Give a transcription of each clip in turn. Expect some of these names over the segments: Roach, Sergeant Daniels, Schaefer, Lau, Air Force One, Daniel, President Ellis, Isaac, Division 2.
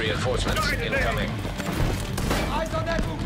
Reinforcements incoming. Eyes on that movement.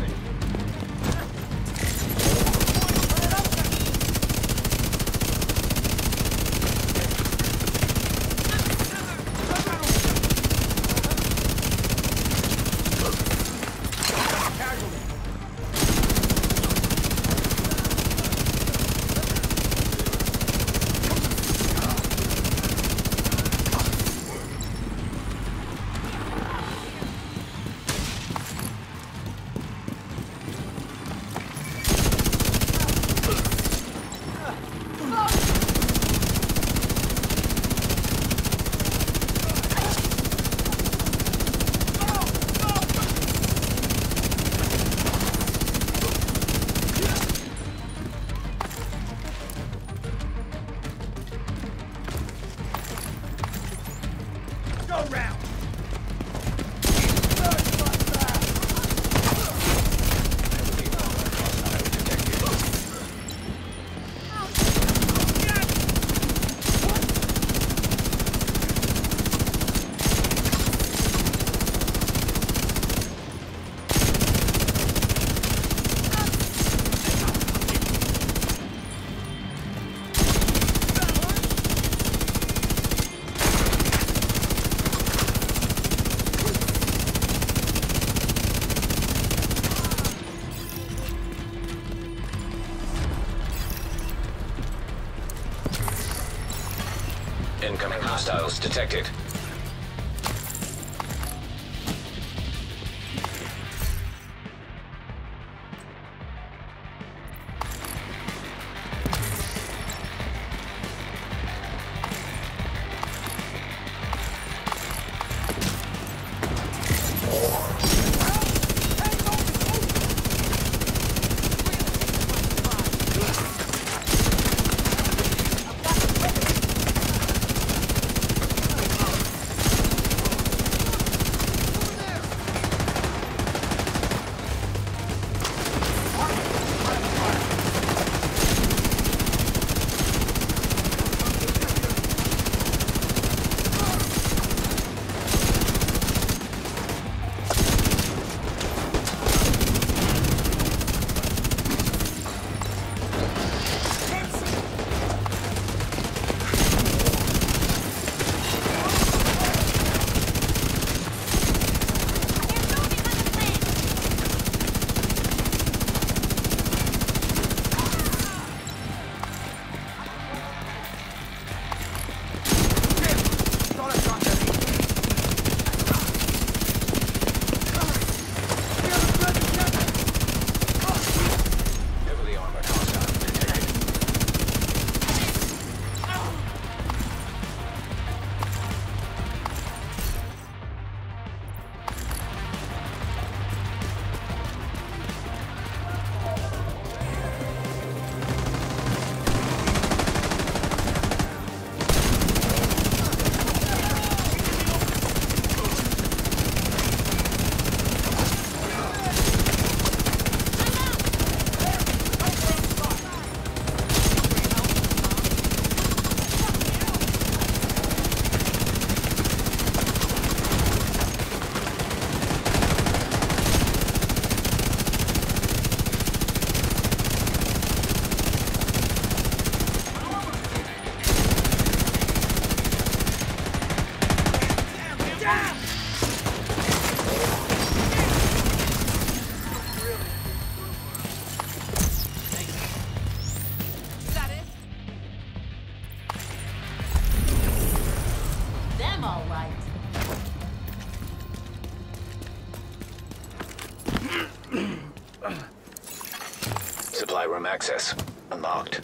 Incoming hostiles detected. Access unlocked.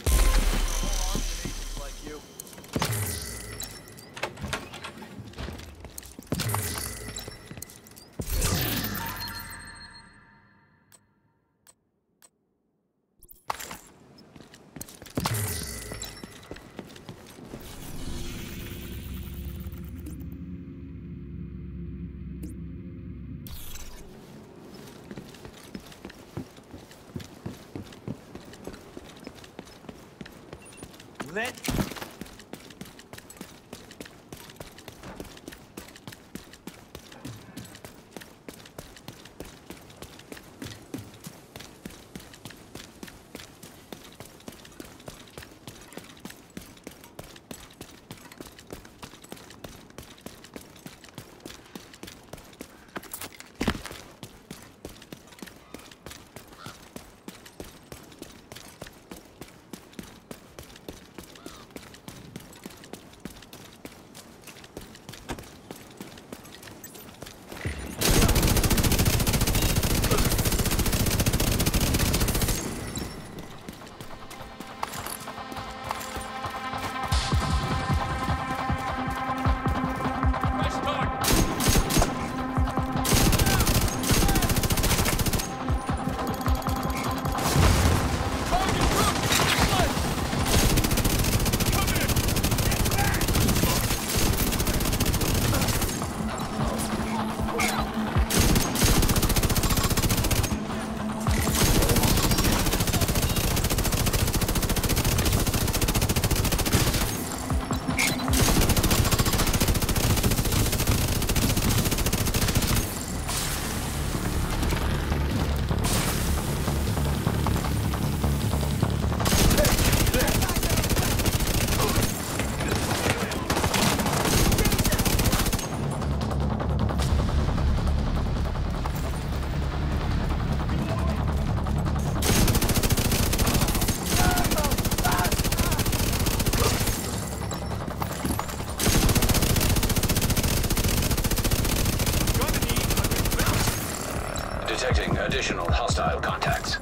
Detecting additional hostile contacts.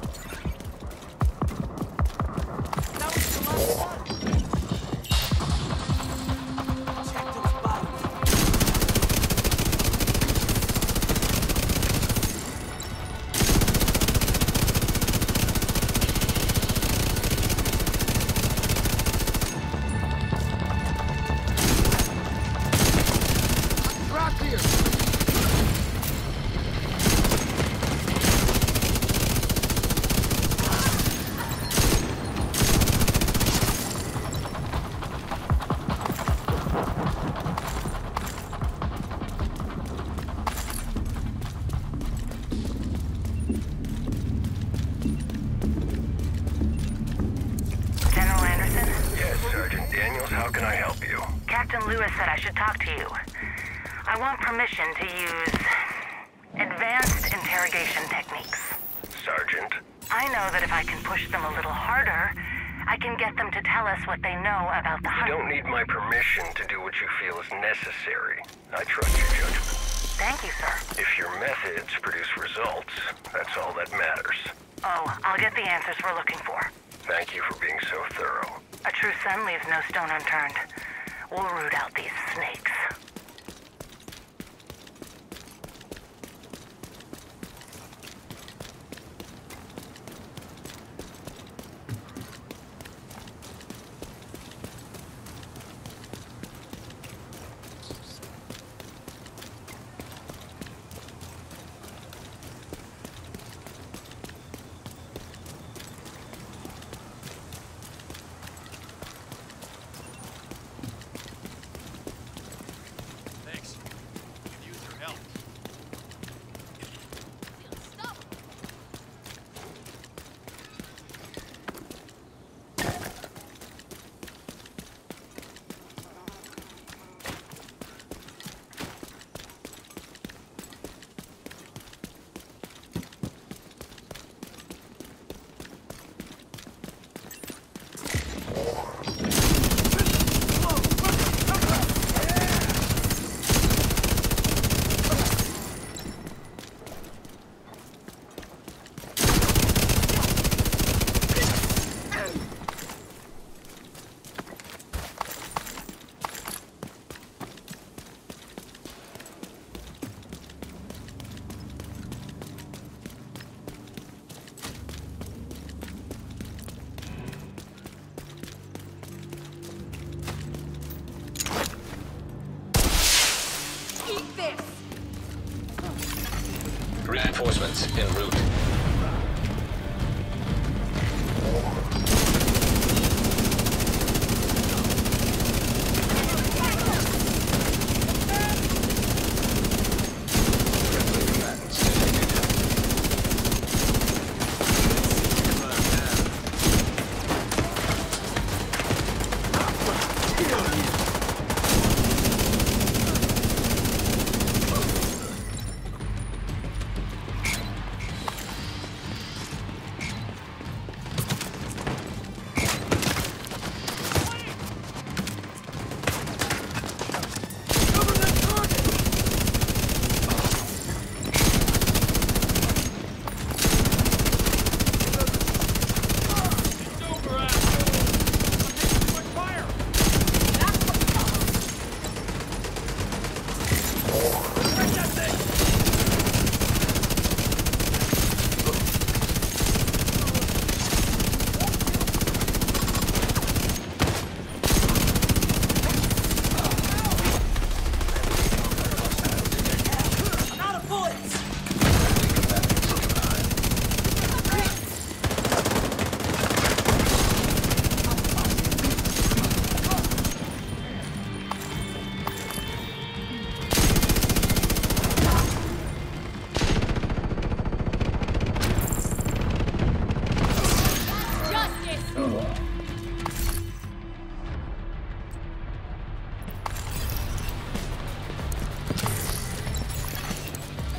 Reinforcements en route.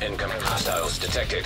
Incoming hostiles detected.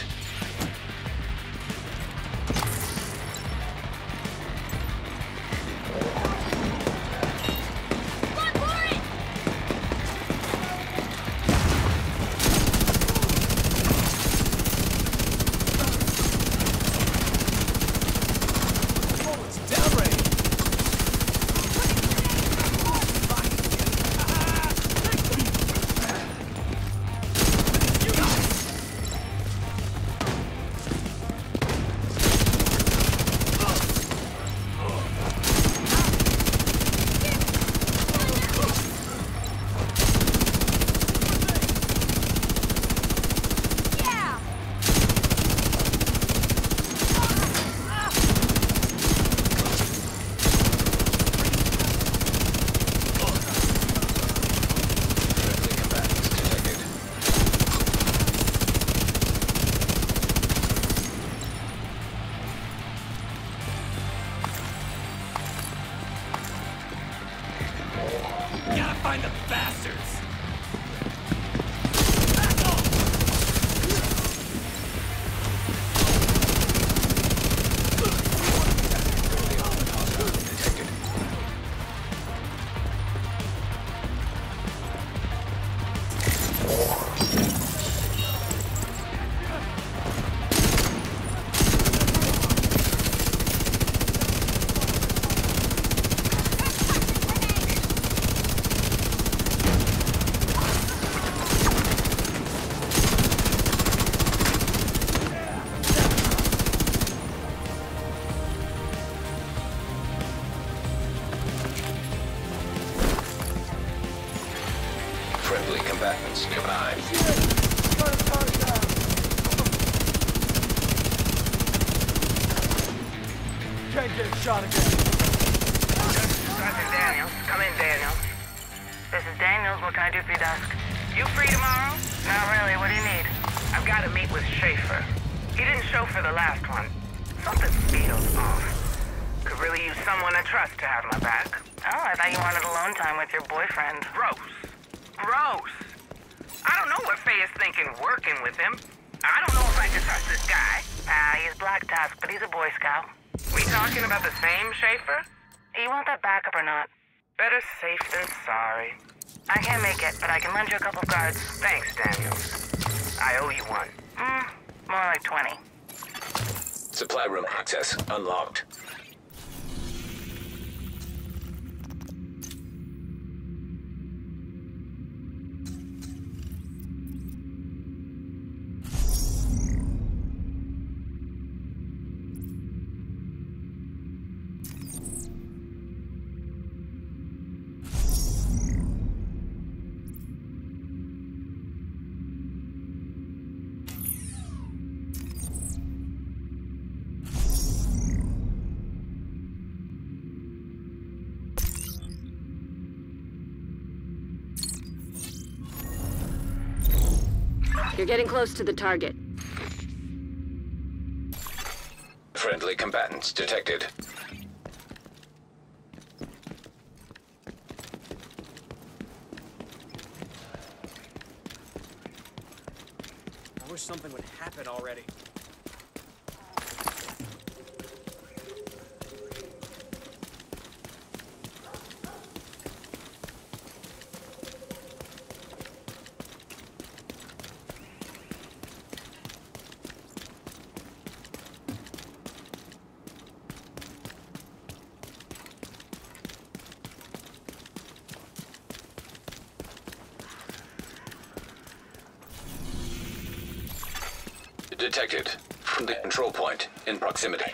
Shot again. Sergeant Daniels, come in, Daniel. This is Daniels, what can I do for you, Dusk? You free tomorrow? Not really, what do you need? I've got to meet with Schaefer. He didn't show for the last one. Something feels off. Could really use someone I trust to have my back. Oh, I thought you wanted alone time with your boyfriend. Gross! I don't know what Faye is thinking working with him. I don't know if I can trust this guy. He's Black Dusk, but he's a Boy Scout. We talking about the same Schaefer? You want that backup or not? Better safe than sorry. I can't make it, but I can lend you a couple guards. Thanks, Daniels. I owe you one. More like 20. Supply room access unlocked. You're getting close to the target. Friendly combatants detected. I wish something would happen already. Detected from the control point in proximity.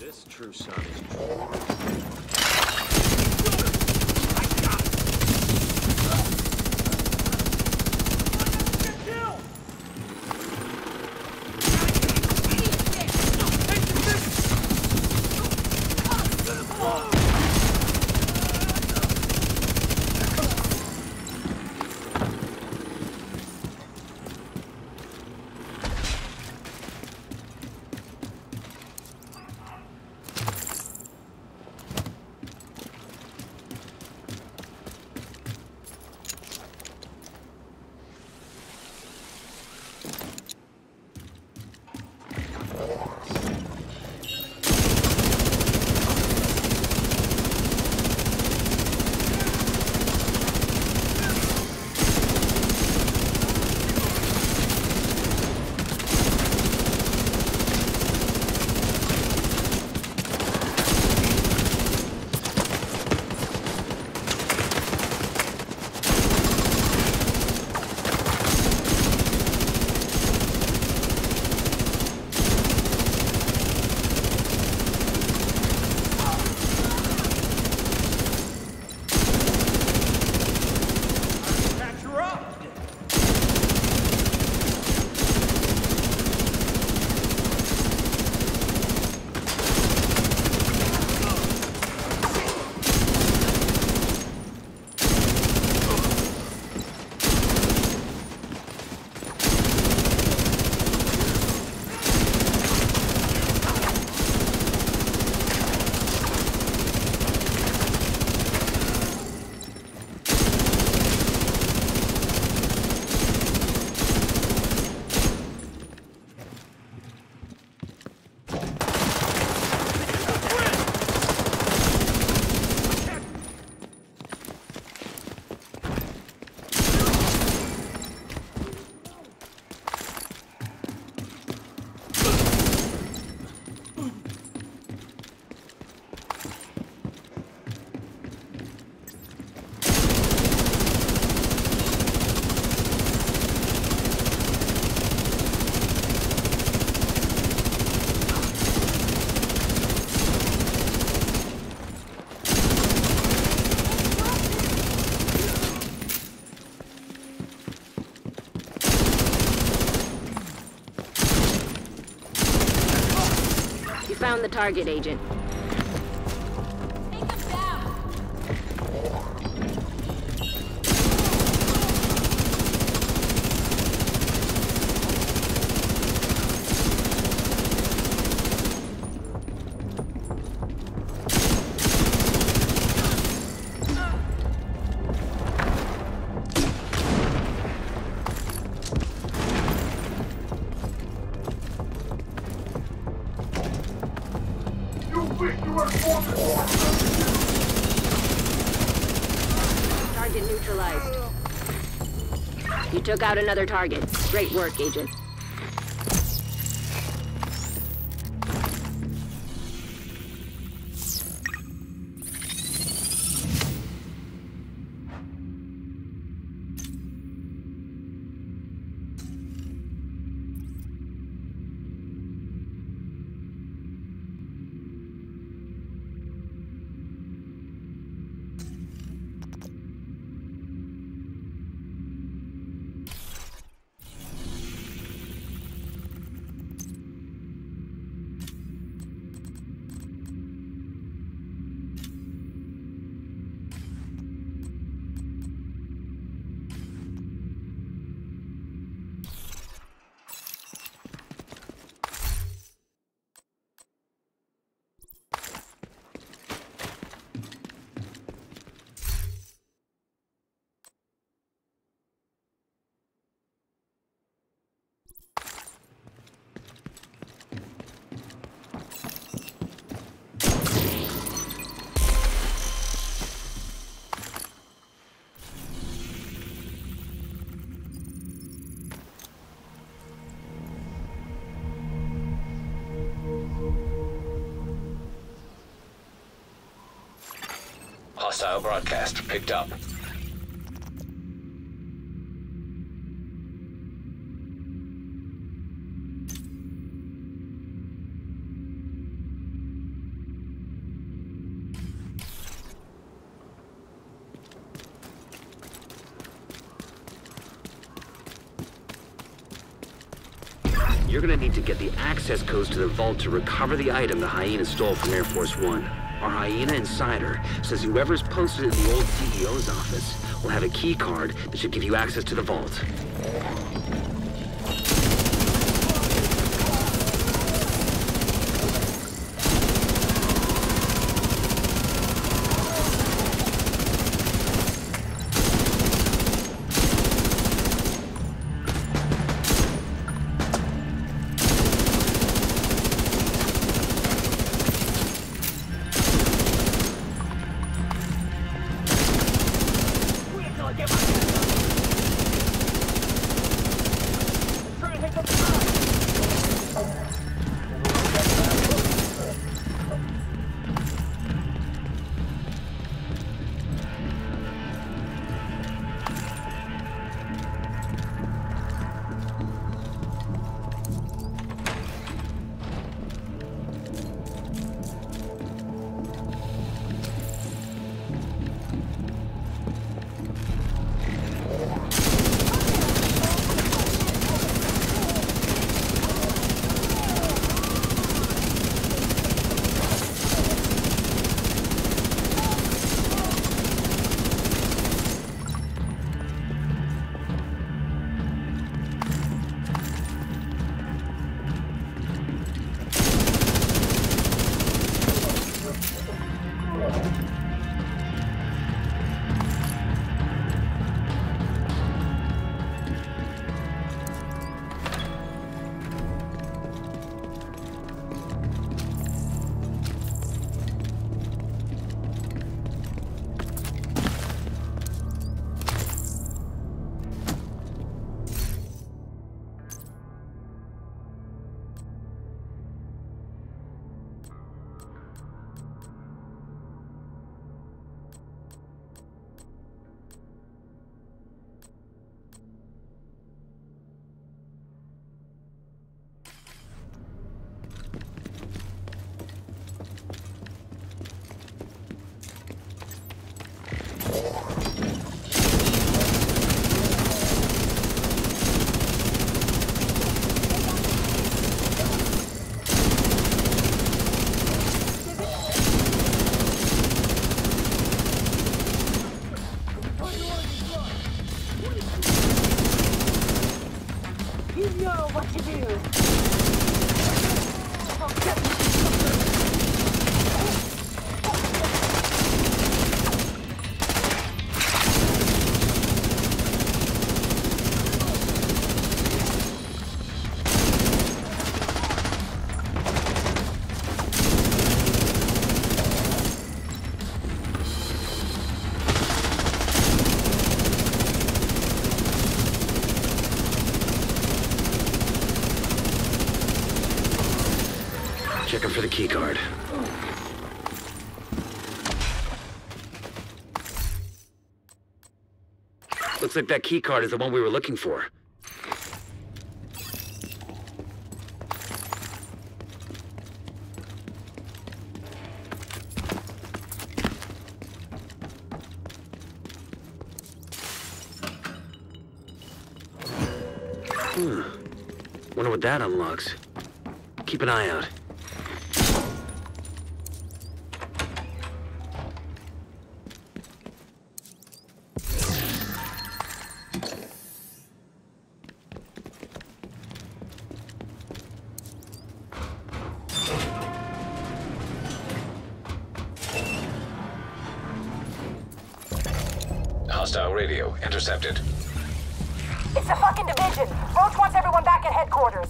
This true son is found the target, Agent. Target neutralized. You took out another target. Great work, Agent. Hostile broadcast picked up. You're gonna need to get the access codes to the vault to recover the item the hyena stole from Air Force One. Our hyena insider says whoever's posted in the old CEO's office will have a key card that should give you access to the vault. Checking for the key card. Looks like that key card is the one we were looking for. Wonder what that unlocks. Keep an eye out. Hostile radio intercepted. It's the fucking division. Roach wants everyone back at headquarters.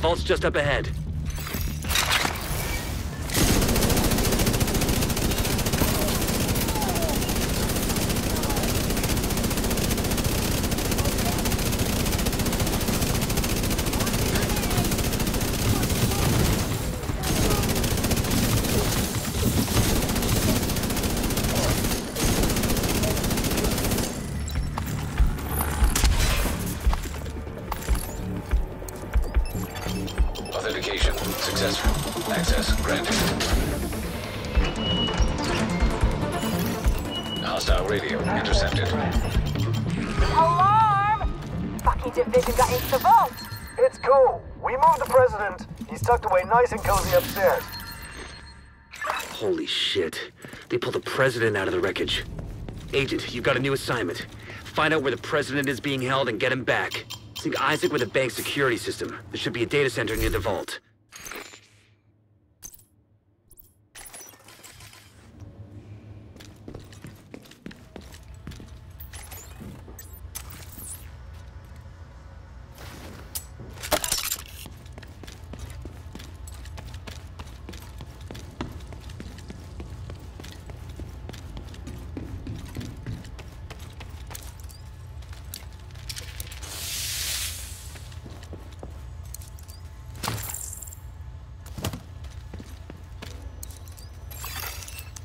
Vault's just up ahead. Successful. Access granted. Hostile radio intercepted. Alarm! Fucking division got into the vault. It's cool. We moved the president. He's tucked away nice and cozy upstairs. Holy shit. They pulled the president out of the wreckage. Agent, you've got a new assignment. Find out where the president is being held and get him back. Sync Isaac with the bank's security system. There should be a data center near the vault.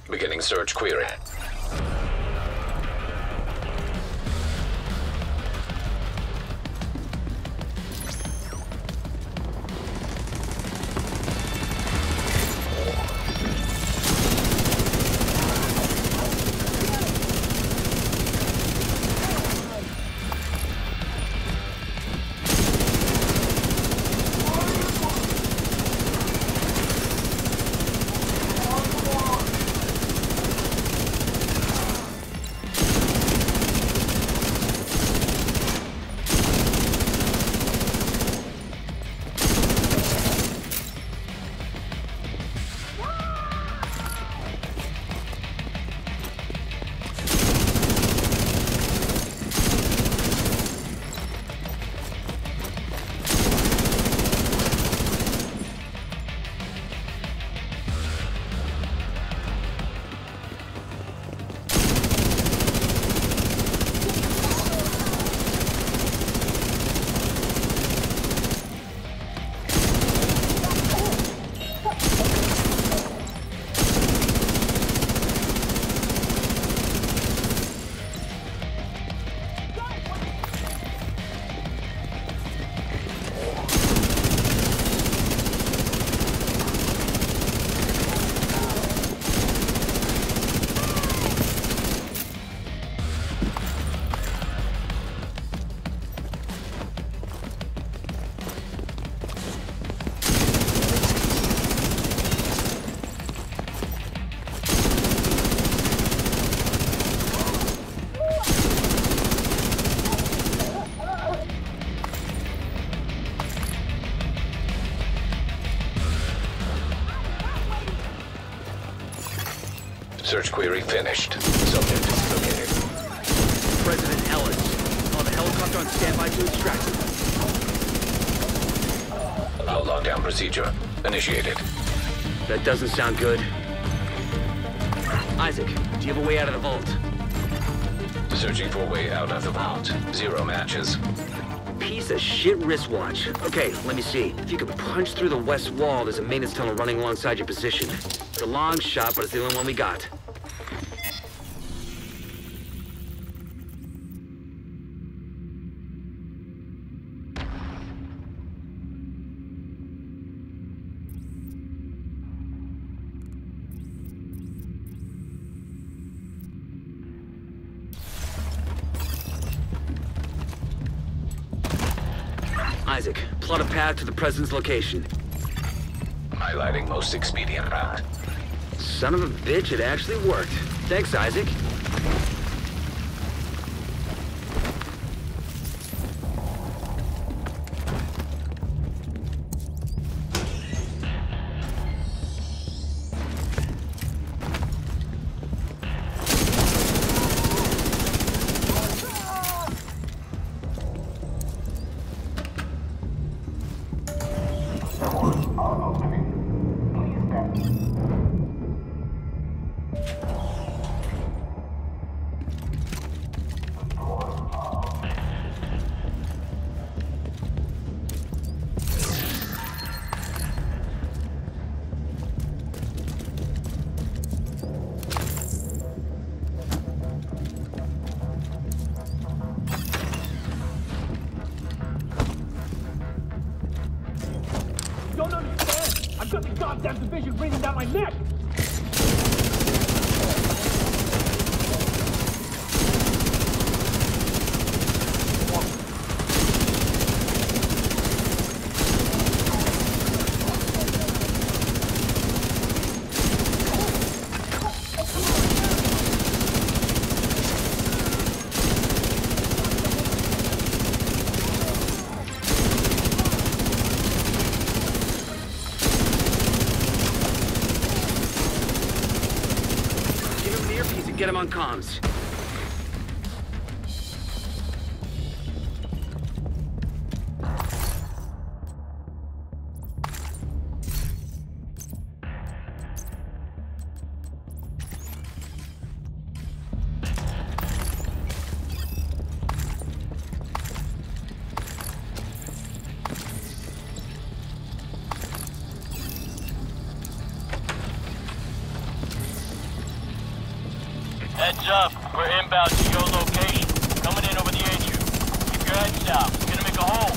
Beginning search query. Search query finished. Subject is located. President Ellis, on a helicopter on standby to extract him. Lau lockdown procedure initiated. That doesn't sound good. Isaac, do you have a way out of the vault? Searching for a way out of the vault. Zero matches. Piece of shit wristwatch. Okay, let me see. If you could punch through the west wall, there's a maintenance tunnel running alongside your position. It's a long shot, but it's the only one we got. Isaac, plot a path to the president's location. Highlighting most expedient route. Son of a bitch, it actually worked. Thanks, Isaac. That division breathing down my neck! Get him on comms. Heads up, we're inbound to your location. Coming in over the HU. Keep your heads down. We're gonna make a hole.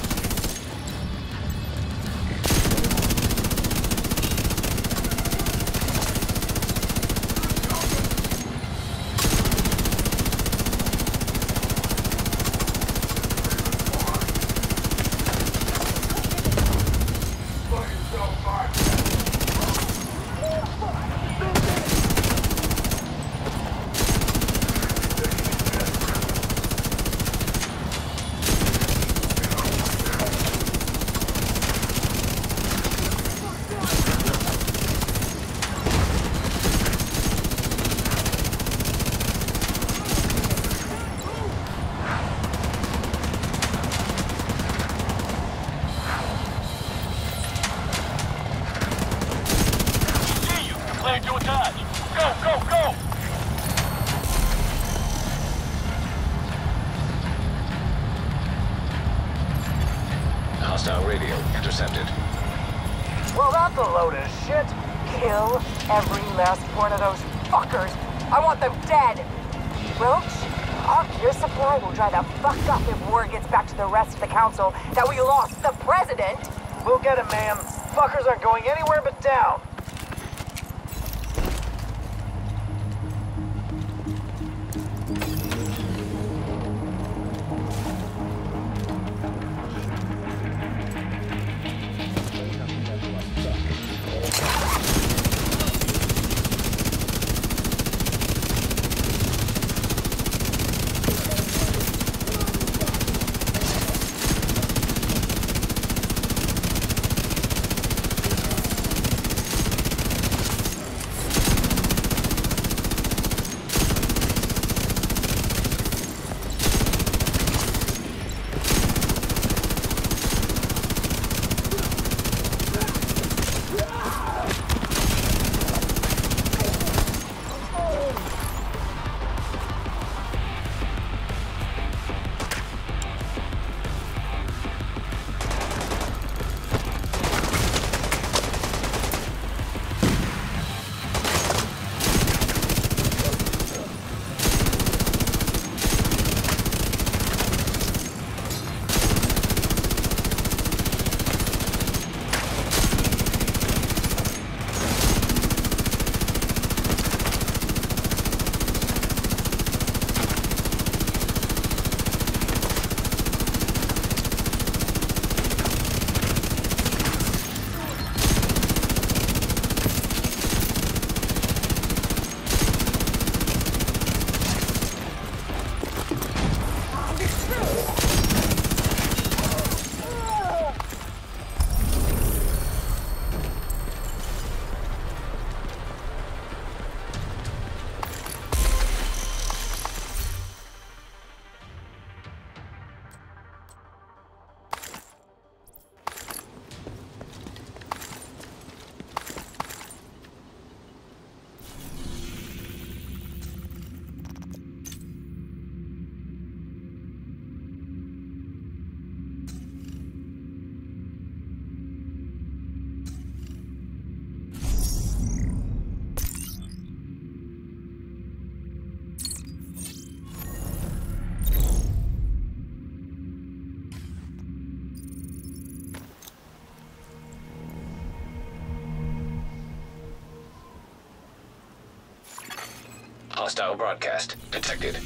Hostile radio intercepted. Well, that's a load of shit. Kill every last one of those fuckers. I want them dead. Roach, up your supply will dry the fuck up if word gets back to the rest of the council that we lost the president. We'll get him, ma'am. Fuckers aren't going anywhere but down. Hostile broadcast detected.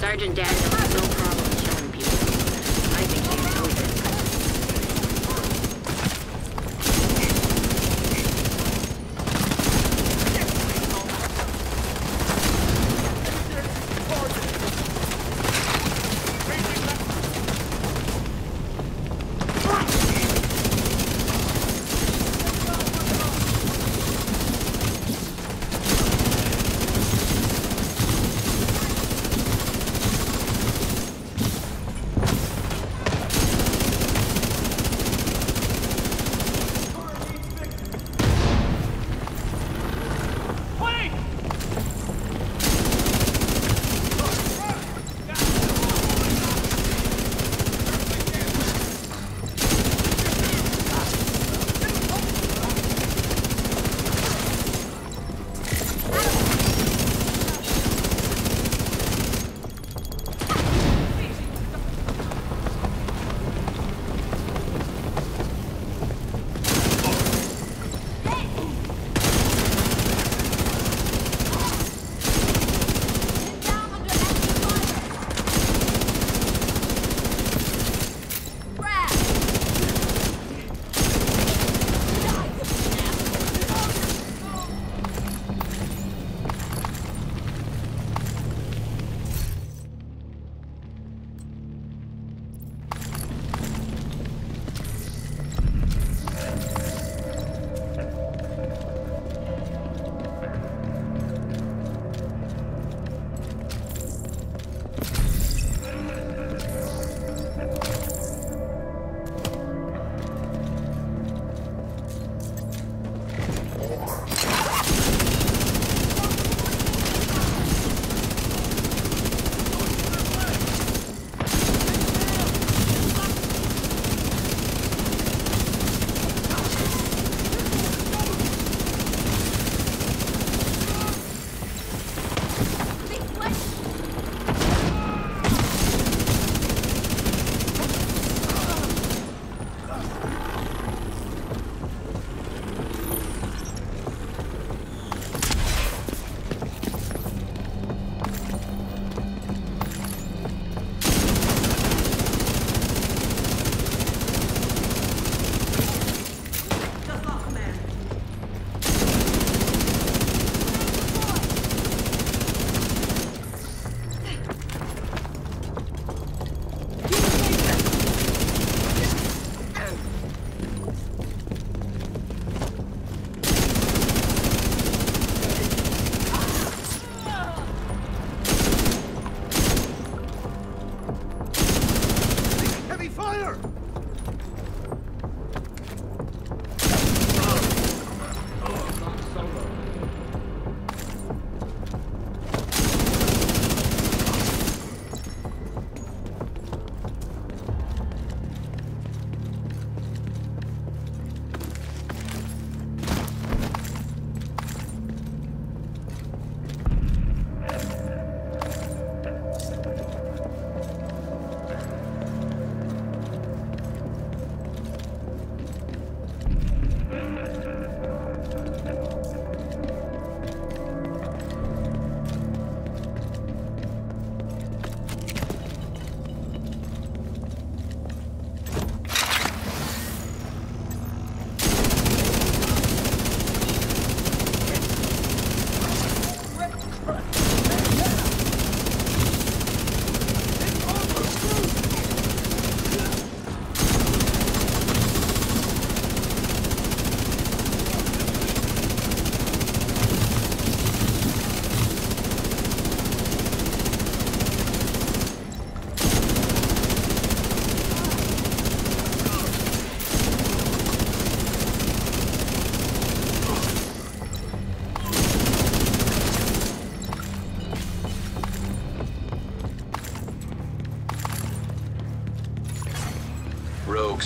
Sergeant Daniels has no problem showing people. I think he's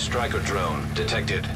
striker drone detected.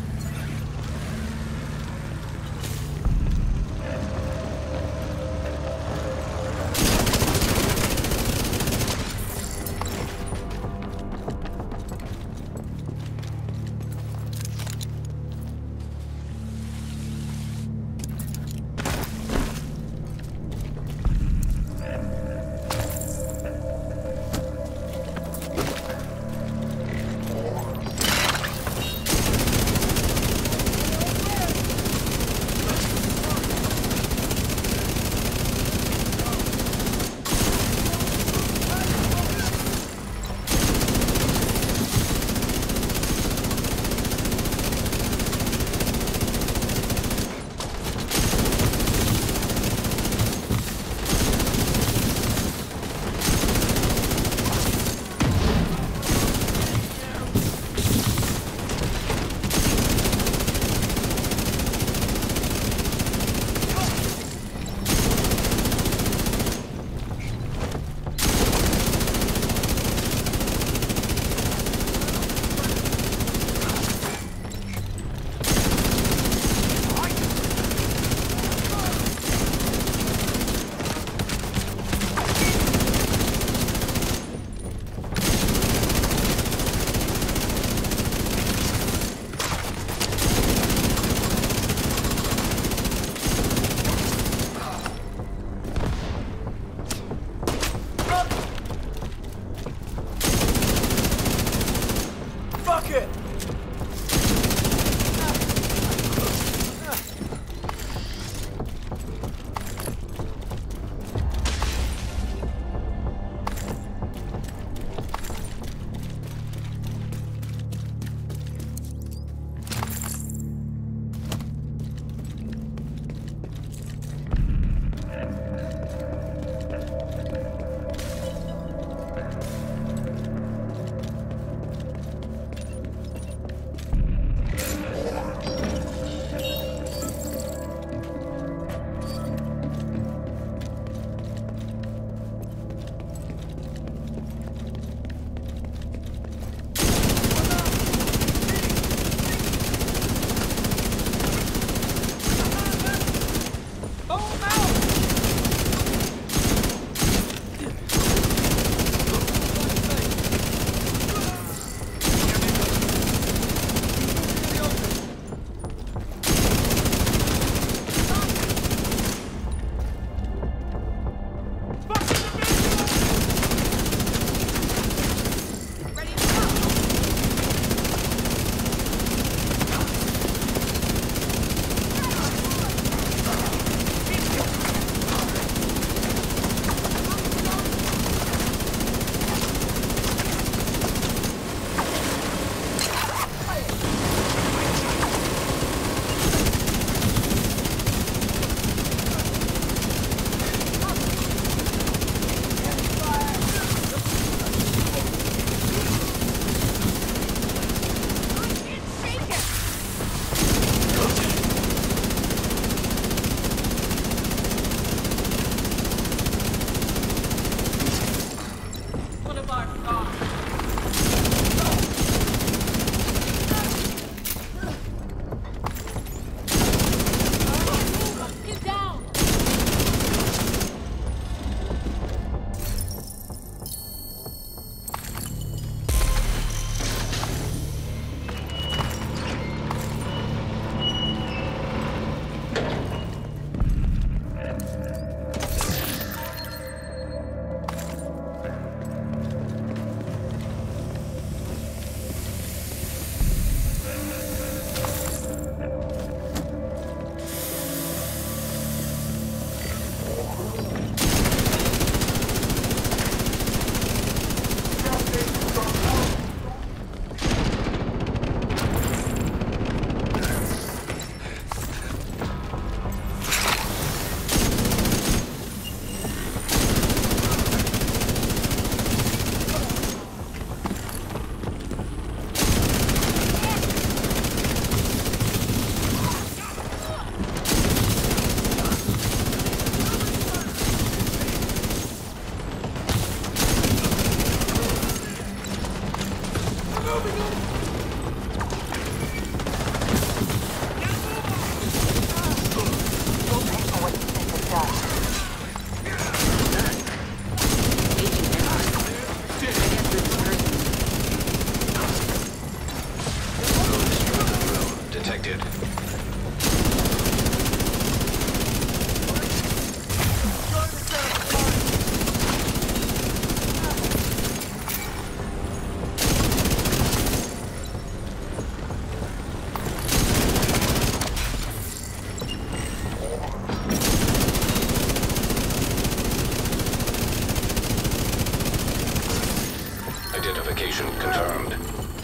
Patient confirmed.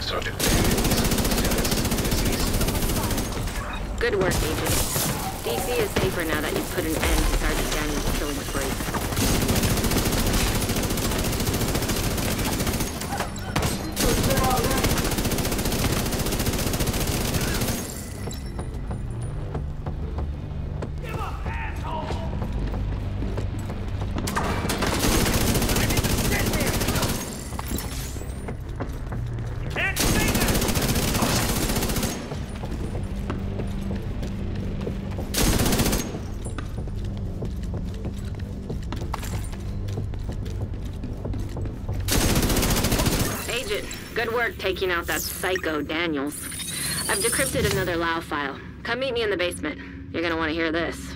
Sergeant Daniels, deceased. Good work, Agent. DC is safer now that you've put an end to Sergeant Daniels' killing spree. Good work taking out that psycho Daniels. I've decrypted another Lau file. Come meet me in the basement. You're gonna want to hear this.